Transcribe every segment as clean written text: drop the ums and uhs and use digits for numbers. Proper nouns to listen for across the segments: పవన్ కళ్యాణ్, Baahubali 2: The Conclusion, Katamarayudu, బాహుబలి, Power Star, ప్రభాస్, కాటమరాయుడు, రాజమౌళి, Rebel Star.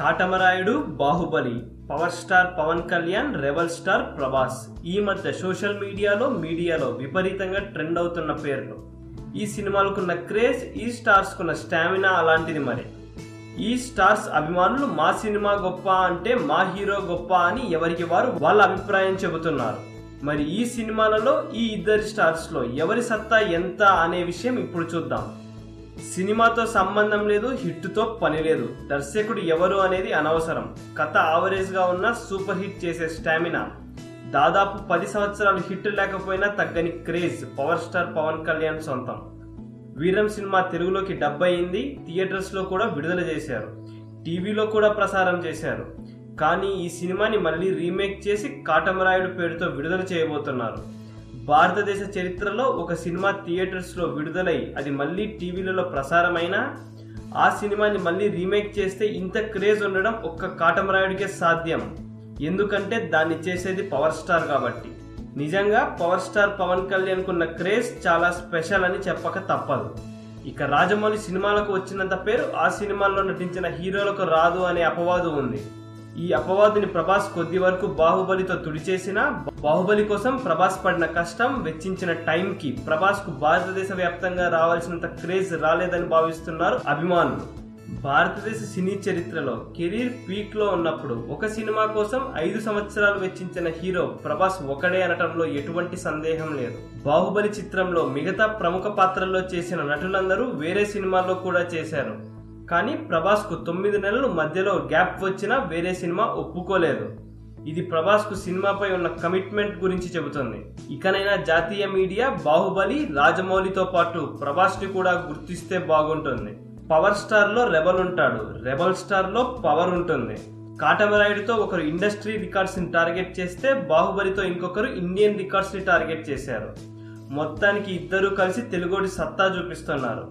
Katamarayudu Baahubali power star పవన్ కళ్యాణ్ rebel star ప్రభాస్ ఈ మధ్య social మీడియాలో విపరీతంగా ట్రెండ్ అవుతున్న పేర్లు ఈ సినిమాలకున్న క్రేజ్ ఈ స్టార్స్ కున్న స్టామినా అలాంటిది మరి ఈ స్టార్స్ అభిమానులు మా సినిమా గొప్ప అంటే మా హీరో గొప్ప అని ఎవరికి వారు వాళ్ళ అభిప్రాయం చెబుతున్నారు మరి ఈ సినిమాలలో ఈ ఇద్దరు స్టార్స్ లో ఎవరి సత్తా ఎంత అనే విషయం ఇప్పుడు చూద్దాం సినిమాతో సంబంధం లేదు హిట్ తో పని లేదు దర్శకుడు ఎవరు అనేది అనవసరం కథ ఆవరేజ్ గా ఉన్న సూపర్ హిట్ చేసే స్టామినా దాదాపు 10 సంవత్సరాలు హిట్ లేకపోయినా తగ్గని craze power star పవన్ కళ్యాణ్ సొంతం వీరం సినిమా తెలుగులోకి డబ్ అయింది థియేటర్స్ లో కూడా విడుదల చేశారు టీవీలో కూడా ప్రసారం చేశారు కానీ ఈ సినిమాని మళ్ళీ రీమేక్ చేసి కాటమరాయుడు పేరుతో విడుదల చేయబోతున్నారు భారతదేశ చరిత్రలో ఒక సినిమా థియేటర్స్లో విడుదలై అది మళ్ళీ టీవీలలో ప్రసారమైనా ఆ సినిమాని మళ్ళీ రీమేక్ చేస్తే ఇంత క్రేజ్ ఉండడం ఒక్క కాటమరాయుడికే సాధ్యం ఎందుకంటే దాన్ని చేసేది పవర్ స్టార్ కాబట్టి నిజంగా పవర్ స్టార్ పవన్ కళ్యాణ్ కున్న క్రేజ్ చాలా స్పెషల్ అని చెప్పక తప్పదు ఇక రాజమౌళి సినిమాలకు వచ్చినంత పేరు ఆ సినిమాల్లో నటించిన హీరోలకు రాదు అనే అపవాదు ఉంది ఈ అపవాదుని ప్రభాస్ కొద్ది వరకు బాహుబలితో తుడిచేసిన బాహుబలి కోసం ప్రభాస్ పడిన కష్టం వెచ్చించిన టైం కి ప్రభాస్ కు భారతదేశ వ్యాప్తంగా రావాల్సినంత క్రేజ్ రాలేదని భావిస్తున్నారు అభిమానులు భారతదేశ సినీ చరిత్రలో కెరీర్ పీక్ లో ఉన్నప్పుడు ఒక సినిమా కోసం 5 సంవత్సరాలు వెచ్చించిన హీరో ప్రభాస్ ఒకడే అనటంలో ఎటువంటి సందేహం లేదు బాహుబలి చిత్రంలో మిగతా ప్రముఖ పాత్రల్లో చేసిన నటులందరూ వేరే సినిమాల్లో కూడా చేశారు కానీ ప్రభాస్ కు 9 నెలలు మధ్యలో గ్యాప్ వచ్చినా వేరే సినిమా ఒప్పుకోలేదు ఇది ప్రభాస్ కు సినిమాపై ఉన్న కమిట్మెంట్ గురించి చెబుతుంది ఇకనైనా జాతీయ మీడియా బాహుబలి రాజమౌళితో పాటు ప్రభాస్ ని కూడా గుర్తిస్తే బాగుంటుంది పవర్ స్టార్ లో రెబల్ ఉంటాడు రెబల్ స్టార్ లో పవర్ ఉంటుంది కాటమరాయుడుతో ఒకరు ఇండస్ట్రీ రికార్డ్స్ ని టార్గెట్ చేస్తే బాహుబలితో ఇంకొకరు ఇండియన్ రికార్డ్స్ ని టార్గెట్ చేశారు మొత్తానికి ఇద్దరు కలిసి తెలుగోడి సత్తా చూపిస్తున్నారు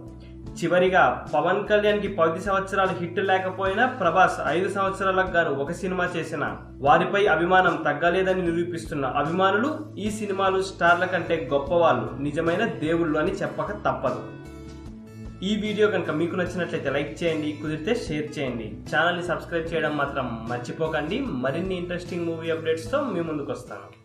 చివరిగా పవన్ కళ్యాణ్ కి 10 సంవత్సరాలు హిట్ లేకపోయినా ప్రభాస్ 5 సంవత్సరాలకు గాను ఒక సినిమా చేసిన వారిపై అభిమానం తగ్గలేదని నిరూపిస్తున్న అభిమానులు ఈ సినిమాలు స్టార్ల కంటే గొప్పవాళ్ళు నిజమైన దేవుళ్ళు అని చెప్పక తప్పదు ఈ వీడియో కనుక మీకు నచ్చినట్లయితే లైక్ చేయండి కుదిరితే షేర్ చేయండి ఛానల్ని సబ్స్క్రైబ్ చేయడం మాత్రం మర్చిపోకండి మరిన్ని ఇంట్రెస్టింగ్ మూవీ అప్డేట్స్తో మీ ముందుకు వస్తాను